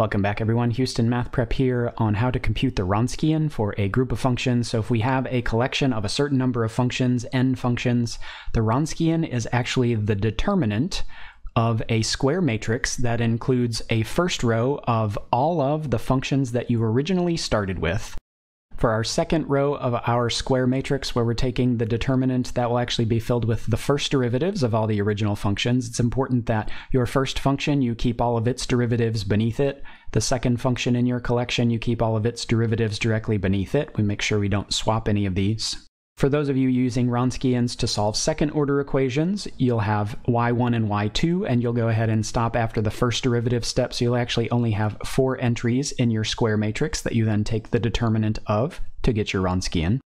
Welcome back, everyone. Houston Math Prep here on how to compute the Wronskian for a group of functions. So if we have a collection of a certain number of functions, n functions, the Wronskian is actually the determinant of a square matrix that includes a first row of all of the functions that you originally started with. For our second row of our square matrix, where we're taking the determinant, that will actually be filled with the first derivatives of all the original functions. It's important that your first function, you keep all of its derivatives beneath it. The second function in your collection, you keep all of its derivatives directly beneath it. We make sure we don't swap any of these. For those of you using Wronskians to solve second order equations, you'll have y1 and y2, and you'll go ahead and stop after the first derivative step, so you'll actually only have 4 entries in your square matrix that you then take the determinant of to get your Wronskian.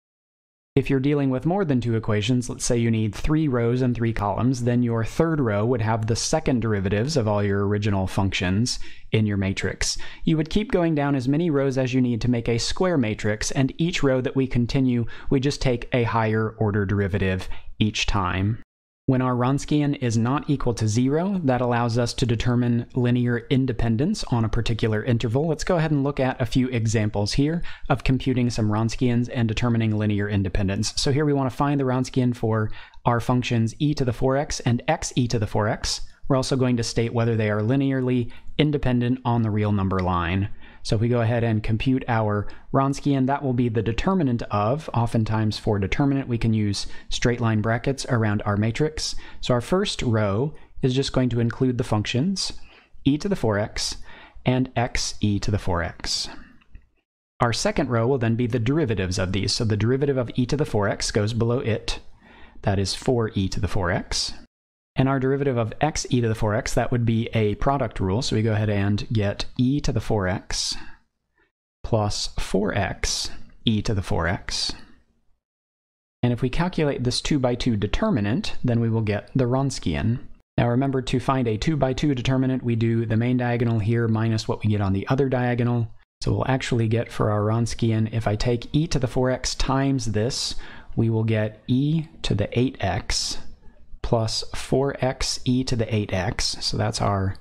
If you're dealing with more than 2 equations, let's say you need 3 rows and 3 columns, then your third row would have the second derivatives of all your original functions in your matrix. You would keep going down as many rows as you need to make a square matrix, and each row that we continue, we just take a higher order derivative each time. When our Wronskian is not equal to 0, that allows us to determine linear independence on a particular interval. Let's go ahead and look at a few examples here of computing some Wronskians and determining linear independence. So here we want to find the Wronskian for our functions e to the 4x and xe to the 4x. We're also going to state whether they are linearly independent on the real number line. So if we go ahead and compute our Wronskian, that will be the determinant of, oftentimes for determinant, we can use straight line brackets around our matrix. So our first row is just going to include the functions e to the 4x and xe to the 4x. Our second row will then be the derivatives of these. So the derivative of e to the 4x goes below it. That is 4e to the 4x. And our derivative of xe to the 4x, that would be a product rule. So we go ahead and get e to the 4x plus 4x e to the 4x. And if we calculate this 2 by 2 determinant, then we will get the Wronskian. Now remember, to find a 2 by 2 determinant, we do the main diagonal here minus what we get on the other diagonal. So we'll actually get for our Wronskian, if I take e to the 4x times this, we will get e to the 8x plus 4xe to the 8x, so that's our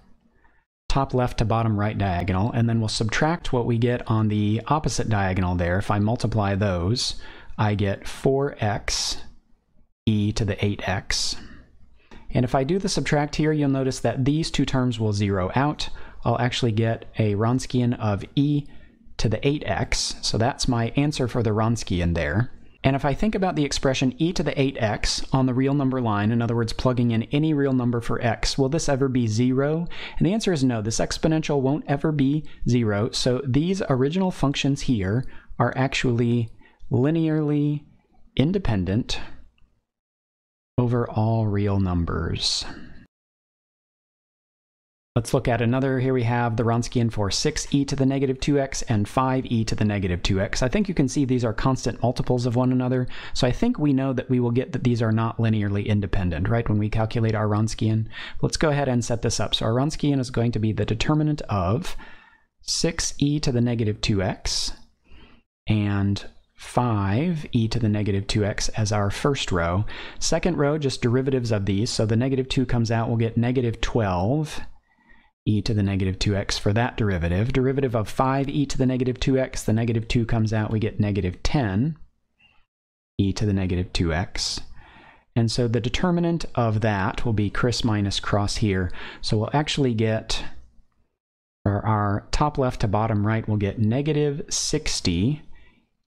top left to bottom right diagonal, and then we'll subtract what we get on the opposite diagonal there. If I multiply those, I get 4xe to the 8x. And if I do the subtract here, you'll notice that these two terms will zero out. I'll actually get a Wronskian of e to the 8x, so that's my answer for the Wronskian there. And if I think about the expression e to the 8x on the real number line, in other words, plugging in any real number for x, will this ever be 0? And the answer is no, this exponential won't ever be 0. So these original functions here are actually linearly independent over all real numbers. Let's look at another. Here we have the Wronskian for 6e to the negative 2x and 5e to the negative 2x. I think you can see these are constant multiples of one another, so I think we know that we will get that these are not linearly independent, right, when we calculate our Wronskian. Let's go ahead and set this up. So our Wronskian is going to be the determinant of 6e to the negative 2x and 5e to the negative 2x as our first row. Second row, just derivatives of these, so the negative 2 comes out, we'll get negative 12 e to the negative 2x for that derivative. Derivative of 5e to the negative 2x, the negative 2 comes out, we get negative 10 e to the negative 2x. And so the determinant of that will be Chris minus cross here. So we'll actually get, for our top left to bottom right, we'll get negative 60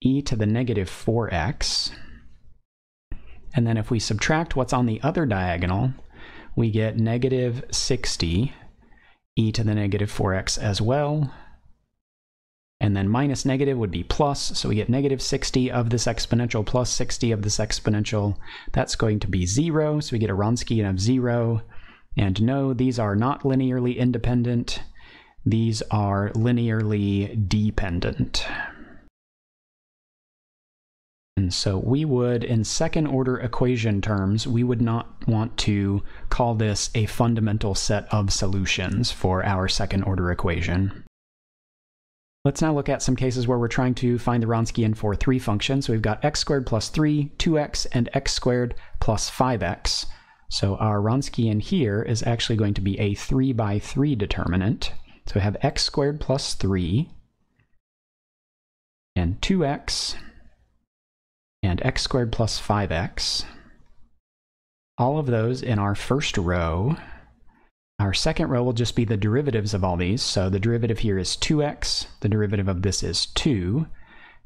e to the negative 4x. And then if we subtract what's on the other diagonal, we get negative 60 e to the negative 4x as well, and then minus negative would be plus, so we get negative 60 of this exponential plus 60 of this exponential. That's going to be 0, so we get a Wronskian of 0. And no, these are not linearly independent. These are linearly dependent. And so we would, in second order equation terms, we would not want to call this a fundamental set of solutions for our second order equation. Let's now look at some cases where we're trying to find the Wronskian for 3 functions. So we've got x squared plus 3, 2x, and x squared plus 5x. So our Wronskian here is actually going to be a 3 by 3 determinant. So we have x squared plus 3 and 2x and x squared plus 5x. All of those in our first row. Our second row will just be the derivatives of all these. So the derivative here is 2x, the derivative of this is 2,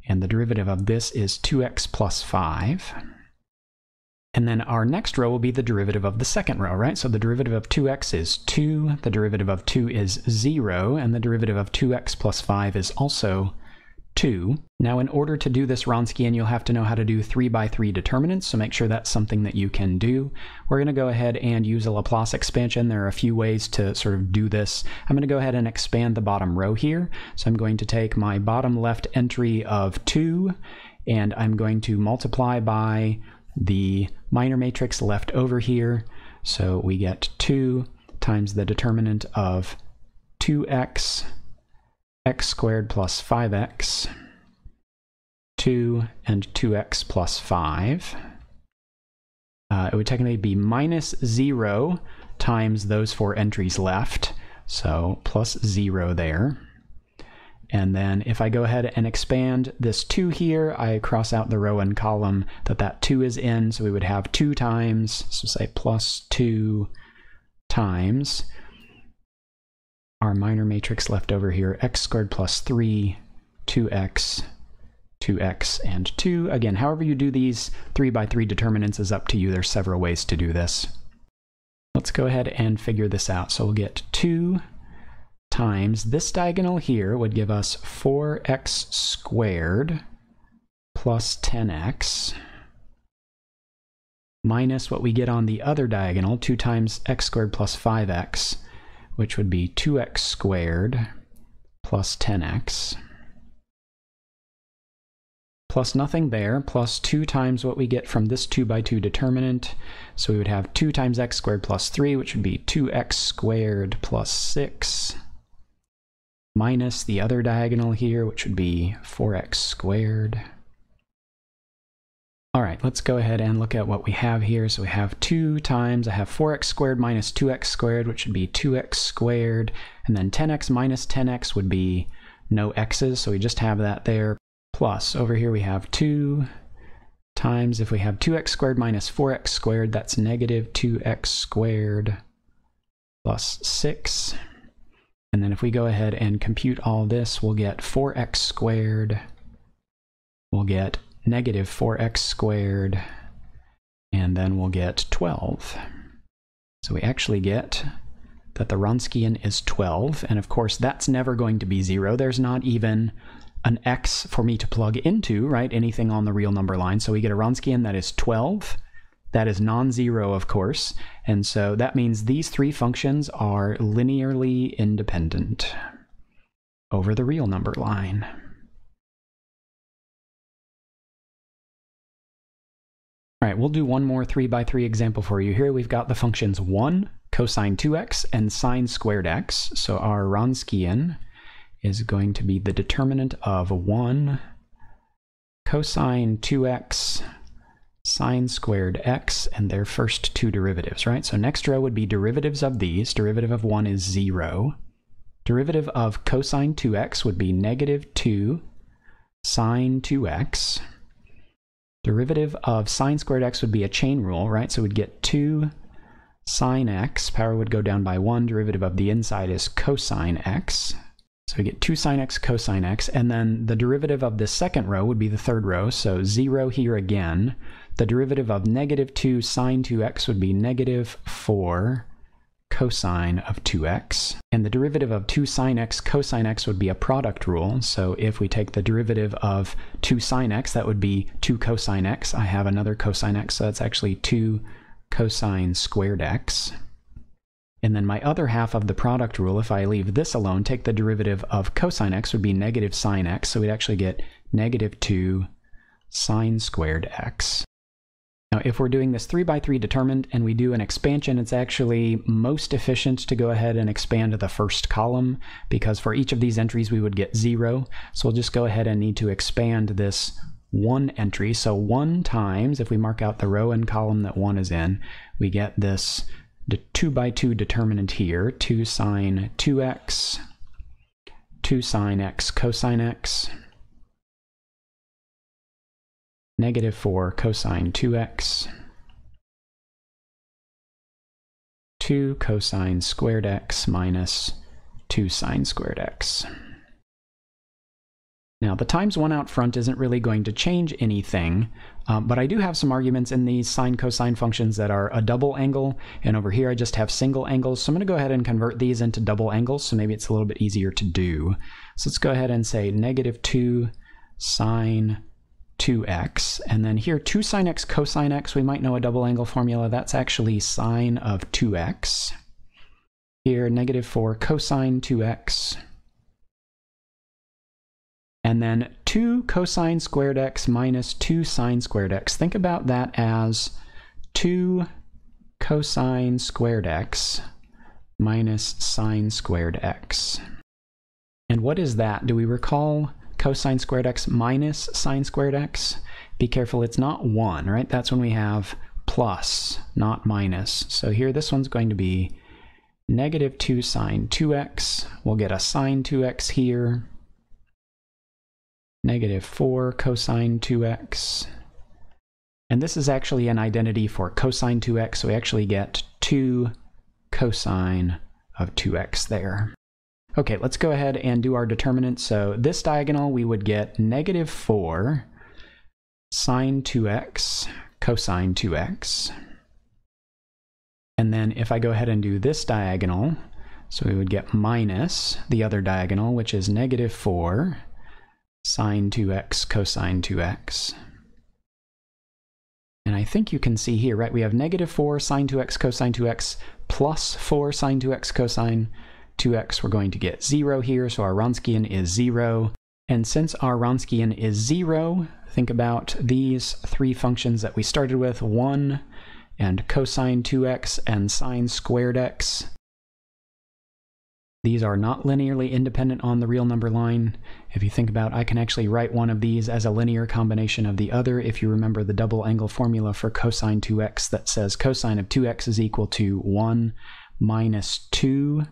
and the derivative of this is 2x plus 5. And then our next row will be the derivative of the second row, right? So the derivative of 2x is 2, the derivative of 2 is 0, and the derivative of 2x plus 5 is also 2. Now, in order to do this Wronskian, you'll have to know how to do 3 by 3 determinants, so make sure that's something that you can do. We're going to go ahead and use a Laplace expansion. There are a few ways to sort of do this. I'm going to go ahead and expand the bottom row here. So I'm going to take my bottom left entry of 2, and I'm going to multiply by the minor matrix left over here. So we get 2 times the determinant of 2x, x squared plus 5x, 2 and 2x plus 5. It would technically be minus 0 times those four entries left, so plus 0 there. And then if I go ahead and expand this 2 here, I cross out the row and column that 2 is in, so we would have 2 times, so say plus 2 times our minor matrix left over here, x squared plus 3, 2x, 2x, and 2. Again, however you do these 3 by 3 determinants is up to you. There's several ways to do this. Let's go ahead and figure this out. So we'll get 2 times this diagonal here would give us 4x squared plus 10x minus what we get on the other diagonal, 2 times x squared plus 5x, which would be 2x squared plus 10x, plus nothing there, plus 2 times what we get from this 2 by 2 determinant. So we would have 2 times x squared plus 3, which would be 2x squared plus 6, minus the other diagonal here, which would be 4x squared. All right, let's go ahead and look at what we have here. So we have 2 times, I have 4x squared minus 2x squared, which would be 2x squared, and then 10x minus 10x would be no x's, so we just have that there. Plus, over here we have 2 times, if we have 2x squared minus 4x squared, that's negative 2x squared plus 6. And then if we go ahead and compute all this, we'll get 4x squared, we'll get negative 4x squared, and then we'll get 12. So we actually get that the Wronskian is 12, and of course that's never going to be 0. There's not even an x for me to plug into, right? Anything on the real number line. So we get a Wronskian that is 12. That is non-zero, of course, and so that means these three functions are linearly independent over the real number line. All right, we'll do one more 3 by 3 example for you. Here we've got the functions 1, cosine 2x, and sine squared x. So our Wronskian is going to be the determinant of 1, cosine 2x, sine squared x, and their first two derivatives, right? So next row would be derivatives of these. Derivative of 1 is 0. Derivative of cosine 2x would be negative 2 sine 2x. Derivative of sine squared x would be a chain rule, right? So we'd get 2 sine x, power would go down by 1, derivative of the inside is cosine x. So we get 2 sine x, cosine x, and then the derivative of this second row would be the third row, so 0 here again. The derivative of negative 2 sine 2x would be negative 4 cosine of 2x. And the derivative of 2 sine x, cosine x would be a product rule, so if we take the derivative of 2 sine x, that would be 2 cosine x. I have another cosine x, so that's actually 2 cosine squared x. And then my other half of the product rule, if I leave this alone, take the derivative of cosine x would be negative sine x, so we'd actually get negative 2 sine squared x. Now, if we're doing this 3 by 3 determinant and we do an expansion, it's actually most efficient to go ahead and expand the first column, because for each of these entries we would get 0. So we'll just go ahead and need to expand this 1 entry. So 1 times, if we mark out the row and column that 1 is in, we get this 2 by 2 determinant here, 2 sine 2x 2 sine x cosine x, negative 4 cosine 2x, 2 cosine squared x minus 2 sine squared x. Now, the times 1 out front isn't really going to change anything, but I do have some arguments in these sine-cosine functions that are a double angle, and over here I just have single angles, so I'm going to go ahead and convert these into double angles, so maybe it's a little bit easier to do. So let's go ahead and say negative 2 sine 2x, and then here 2 sine x cosine x, we might know a double angle formula, that's actually sine of 2x. Here, negative 4 cosine 2x. And then 2 cosine squared x minus 2 sine squared x. Think about that as 2 cosine squared x minus sine squared x. And what is that? Do we recall cosine squared x minus sine squared x? Be careful, it's not 1, right? That's when we have plus, not minus. So here, this one's going to be negative 2 sine 2x. We'll get a sine 2x here. Negative 4 cosine 2x. And this is actually an identity for cosine 2x, so we actually get 2 cosine of 2x there. Okay, let's go ahead and do our determinant. So this diagonal, we would get negative 4 sine 2x cosine 2x. And then if I go ahead and do this diagonal, so we would get minus the other diagonal, which is negative 4 sine 2x cosine 2x. And I think you can see here, right, we have negative 4 sine 2x cosine 2x plus 4 sine 2x cosine 2x. We're going to get 0 here, so our Wronskian is 0. And since our Wronskian is 0, think about these three functions that we started with, 1 and cosine 2x and sine squared x. These are not linearly independent on the real number line. If you think about, I can actually write one of these as a linear combination of the other. If you remember the double angle formula for cosine 2x that says cosine of 2x is equal to 1 minus 2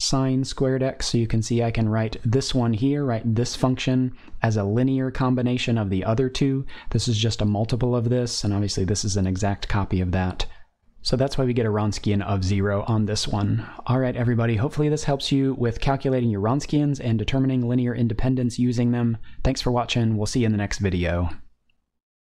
sine squared x. So you can see I can write this one here, write this function as a linear combination of the other two. This is just a multiple of this, and obviously this is an exact copy of that. So that's why we get a Wronskian of 0 on this one. All right, everybody, hopefully this helps you with calculating your Wronskians and determining linear independence using them. Thanks for watching. We'll see you in the next video.